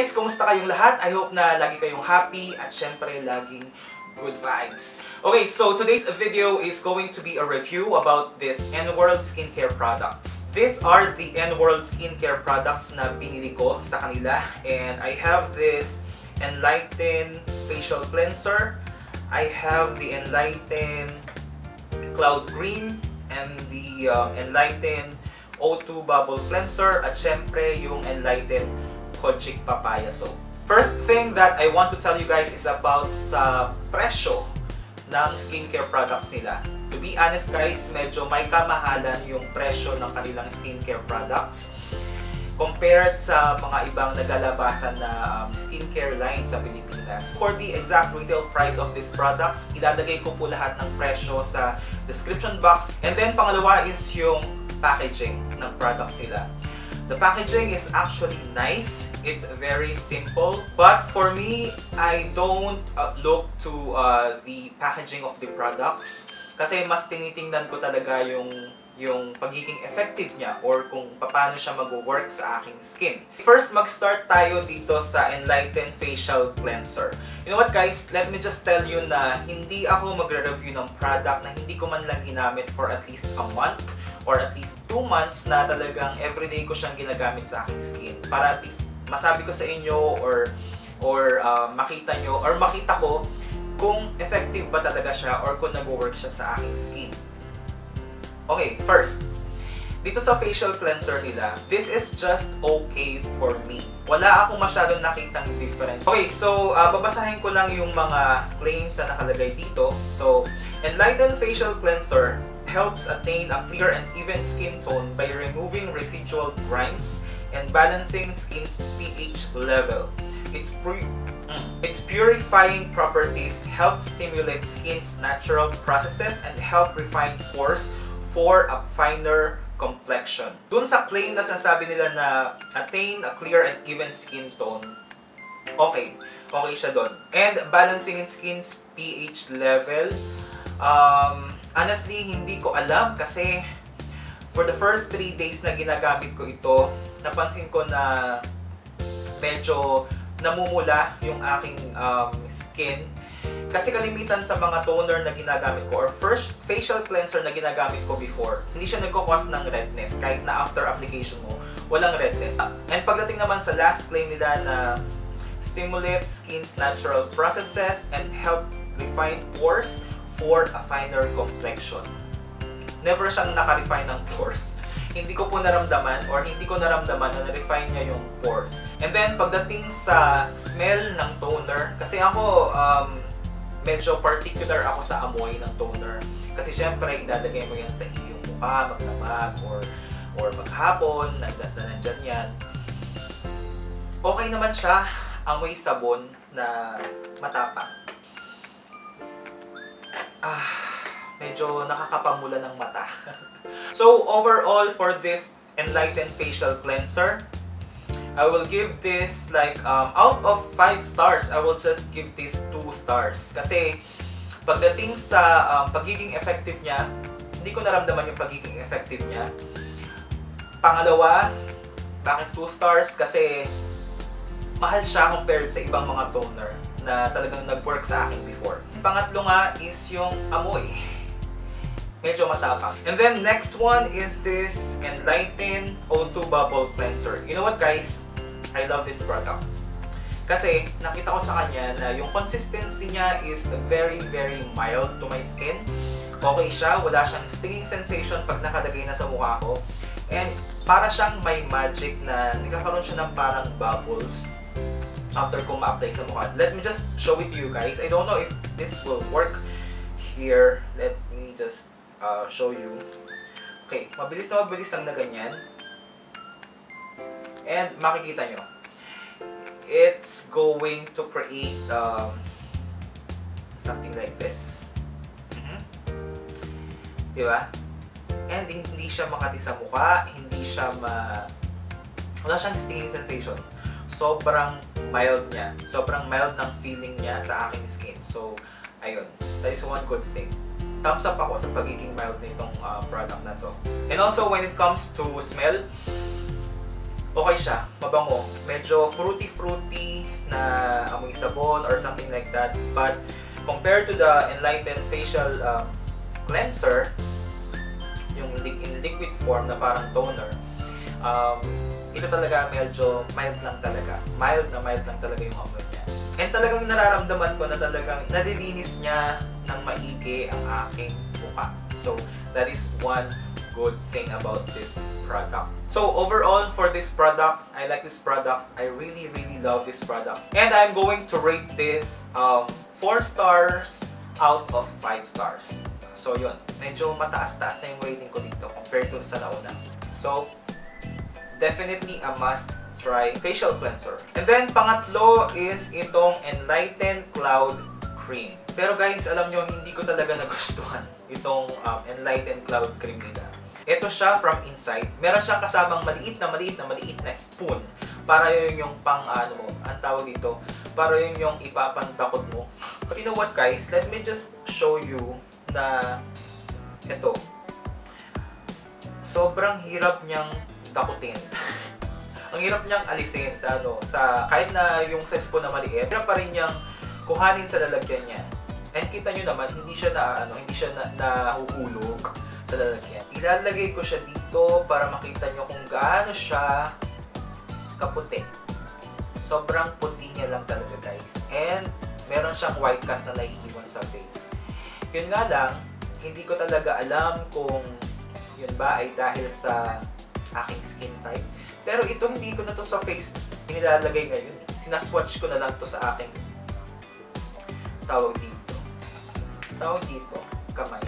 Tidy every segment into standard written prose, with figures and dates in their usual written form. guys! Kumusta kayong lahat? I hope na lagi kayong happy at syempre laging good vibes. Okay, so today's video is going to be a review about this Nworld skincare products. These are the Nworld skincare products na binili ko sa kanila. And I have this Nlighten Facial Cleanser. I have the Nlighten Cloud Green and the Nlighten O2 Bubble Cleanser at syempre yung Nlighten Kojic Papaya Soap. First thing that I want to tell you guys is about sa presyo ng skincare products nila. To be honest guys, medyo may kamahalan yung presyo ng kanilang skincare products compared sa mga ibang nagalabasan na skincare line sa Pilipinas. For the exact retail price of these products, ilalagay ko po lahat ng presyo sa description box. And then pangalawa is yung packaging ng products nila. The packaging is actually nice. It's very simple. But for me, I don't look to the packaging of the products. Kasi mas tinitingnan ko talaga yung pagiging effective niya or kung paano siya mag-work sa aking skin. First, mag-start tayo dito sa Nlighten Facial Cleanser. You know what guys, let me just tell you na hindi ako magre-review ng product na hindi ko man lang ginamit for at least a month or at least 2 months na talagang everyday ko siyang ginagamit sa aking skin para at least masabi ko sa inyo or makita nyo or makita ko kung effective ba talaga siya or kung nag-work siya sa aking skin. Okay, first, dito sa facial cleanser nila, this is just okay for me. Wala akong masyadong nakitang difference. Okay, so babasahin ko lang yung mga claims na nakalagay dito. So, Nlighten Facial Cleanser helps attain a clear and even skin tone by removing residual grimes and balancing skin's pH level. Its purifying properties help stimulate skin's natural processes and help refine pores for a finer complexion. Dun sa claim na sinasabi nila na attain a clear and even skin tone, okay siya dun. And balancing skin's pH level, honestly, hindi ko alam kasi for the first 3 days na ginagamit ko ito, napansin ko na medyo namumula yung aking skin. Kasi kalimitan sa mga toner na ginagamit ko or first facial cleanser na ginagamit ko before, hindi siya nagko-cause ng redness kahit na after application mo, walang redness. And pagdating naman sa last claim nila na stimulate skin's natural processes and help refine pores for a finer complexion. Never siyang naka-refine ng pores. Hindi ko po naramdaman or hindi ko naramdaman na na-refine niya yung pores. And then, pagdating sa smell ng toner, kasi ako medyo particular ako sa amoy ng toner. Kasi syempre, idadagay mo yan sa iyong mukha, magdamag, or maghapon, nandyan yan. Okay naman siya, amoy sabon na matapang. Medyo nakakapamula ng mata. So, overall for this Nlighten Facial Cleanser, I will give this like, out of 5 stars, I will just give this 2 stars. Kasi, pagdating sa pagiging effective niya, hindi ko naramdaman yung pagiging effective niya. Pangalawa, bakit 2 stars? Kasi, mahal siya compared sa ibang mga toner na talagang nag-work sa akin before. Pangatlo nga is yung amoy. Medyo matapang. And then next one is this Nlighten O2 Bubble Cleanser. You know what guys? I love this product. Kasi nakita ko sa kanya na yung consistency niya is very mild to my skin. Okay siya, wala siyang stinging sensation pag nakalagay na sa mukha ko. And para siyang may magic na nagkakaroon siya ng parang bubbles after ko ma-apply sa mukha. Let me just show it to you guys. I don't know if this will work here. Let me just show you. Okay, mabilis lang na ganyan. And makikita nyo, it's going to create something like this. Diba? And hindi siya makati sa mukha, hindi siya wala siyang stinging sensation. Sobrang mild niya. Sobrang mild ng feeling niya sa aking skin. So, ayun. That is one good thing. Thumbs up ako sa pagiging mild na itong product na to. And also, when it comes to smell, okay siya, mabango. Medyo fruity-fruity na amoy sabon or something like that. But compared to the Nlighten Facial Cleanser, yung in liquid form na parang toner, ito talaga medyo mild lang talaga. Mild lang talaga yung amoy niya. And talagang nararamdaman ko na talagang nalilinis niya ng maigi ang aking mukha. So, that is one good thing about this product. So overall for this product, I like this product. I really love this product, and I'm going to rate this 4 stars out of 5 stars. So yun, medyo mataas-taas na yung rating ko dito compared to sa nauna. So definitely a must try facial cleanser. And then pangatlo is itong Nlighten Cloud Cream. Pero guys, alam nyo, hindi ko talaga nagustuhan itong Nlighten Cloud Cream nila. Ito siya from inside. Meron siyang kasamang maliit na spoon. Para yun yung pang, ano, ang tawag dito, para yun yung ipapantakot mo. But you know what guys, let me just show you na ito. Sobrang hirap niyang takutin. Ang hirap niyang alisin sa ano, sa, kahit na yung sa spoon na maliit, hirap pa rin niyang kuhanin sa lalagyan niya. And kita nyo naman, hindi siya nahuhulog sa lalagyan. Ilalagay ko siya dito para makita nyo kung gaano siya kaputi. Sobrang puti niya lang talaga guys. And meron siyang white cast na naiiwan sa face. Yun nga lang, hindi ko talaga alam kung yun ba ay dahil sa aking skin type. Pero ito hindi ko na to sa face inilalagay ngayon. Sinaswatch ko na lang to sa aking tawag dito, kamay,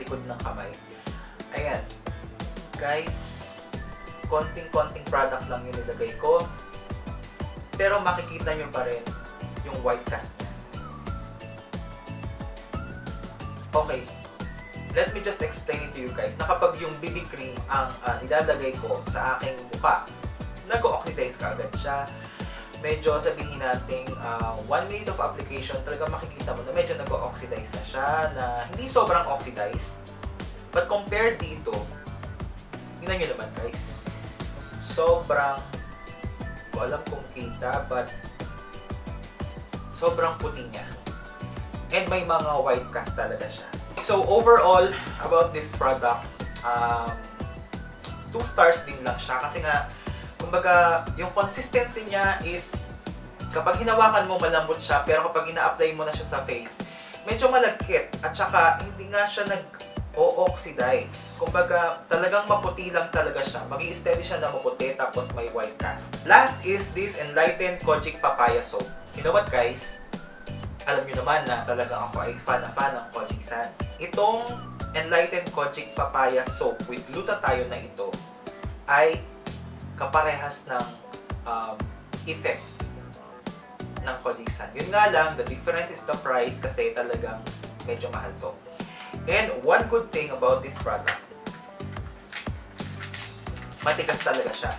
likod ng kamay. Ayan guys, konting product lang yung nilagay ko, pero makikita nyo pa rin yung white cast niya. Okay, let me just explain it to you guys, na kapag yung BB cream ang nilalagay ko sa aking mukha, nag-oxidize ka agad siya. Medyo sabihin natin 1 minute of application, talaga makikita mo na medyo nag-oxidize na siya, na hindi sobrang oxidized. But compared dito, tingnan nyo naman guys, sobrang, hindi ko alam kung kita, but sobrang puti niya. And may mga white cast talaga siya. So overall, about this product, 2 stars din lang siya, kasi nga, kumbaga, yung consistency niya is kapag hinawakan mo, malambot siya, pero kapag ina-apply mo na siya sa face, medyo malagkit, at saka hindi nga siya nag-o-oxidize. Kumbaga, talagang maputi lang talaga siya. Magi-steady siya na maputi, tapos may white cast. Last is this Nlighten Kojic Papaya Soap. You know what guys? Alam nyo naman na talaga ako ay fan ng kojic-san. Itong Nlighten Kojic Papaya Soap with Glutathione na ito ay kaparehas ng effect ng kojic-san. Yun nga lang, the difference is the price, kasi talagang medyo mahal to. And one good thing about this product, matigas talaga siya.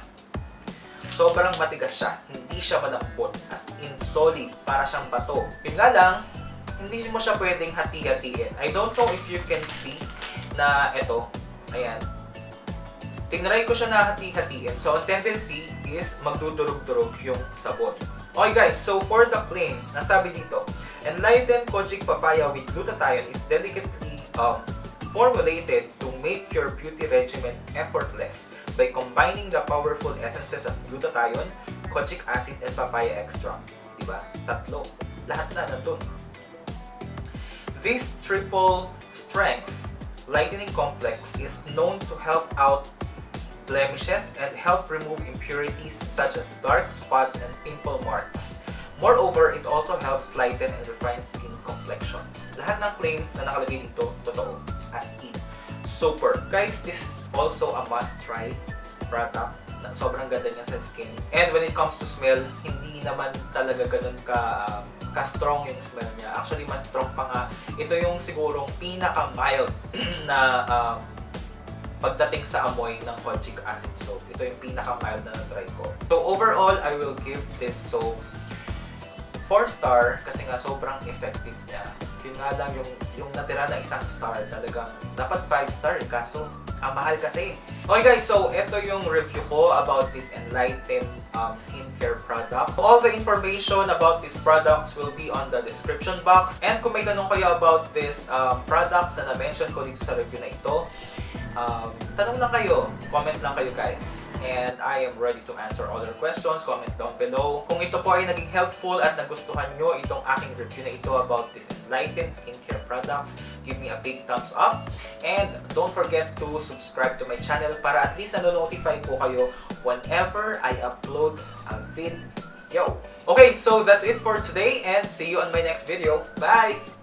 Sobrang matigas siya. Hindi siya malambot. As in solid. Para siyang bato. Yun nga lang, hindi mo siya pwedeng hati-hatiin. I don't know if you can see na ito. Ayan. Tinry ko siya na hati-hatiin. So, ang tendency is magdudurog-durog yung sabon. Okay guys, so for the claim, nasabi dito, Nlighten Kojic Papaya with Glutathione is delicately formulated to make your beauty regimen effortless by combining the powerful essences of glutathione, kojic acid, and papaya extract. Diba? 3. Lahat na nandun. This triple strength lightening complex is known to help out blemishes and help remove impurities such as dark spots and pimple marks. Moreover, it also helps lighten and refine skin complexion. Lahat ng claim na nakalagay dito, totoo. As in, super. Guys, this is also a must-try product. Sobrang ganda niya sa skin. And when it comes to smell, hindi naman talaga ganun ka-strong yung smell niya. Actually, mas strong pa nga. Ito yung sigurong pinaka-mild na pagdating sa amoy ng kojic acid soap. Ito yung pinaka-mild na na-try ko. So overall, I will give this soap 4 star kasi nga sobrang effective niya. Yun nga lang yung natira na 1 star, talagang dapat 5 star, kaso Ang mahal kasi. Okay guys, so ito yung review ko about this Nlighten skincare product. So, all the information about these products will be on the description box. And kung may tanong kayo about these products na na-mention ko dito sa review na ito, tanong lang kayo, comment lang kayo guys, and I am ready to answer all your questions. Comment down below kung ito po ay naging helpful at nagustuhan nyo itong aking review na ito about this Nlighten skincare products. Give me a big thumbs up and don't forget to subscribe to my channel para at least nanonotify po kayo whenever I upload a video. Okay, so that's it for today and see you on my next video. Bye!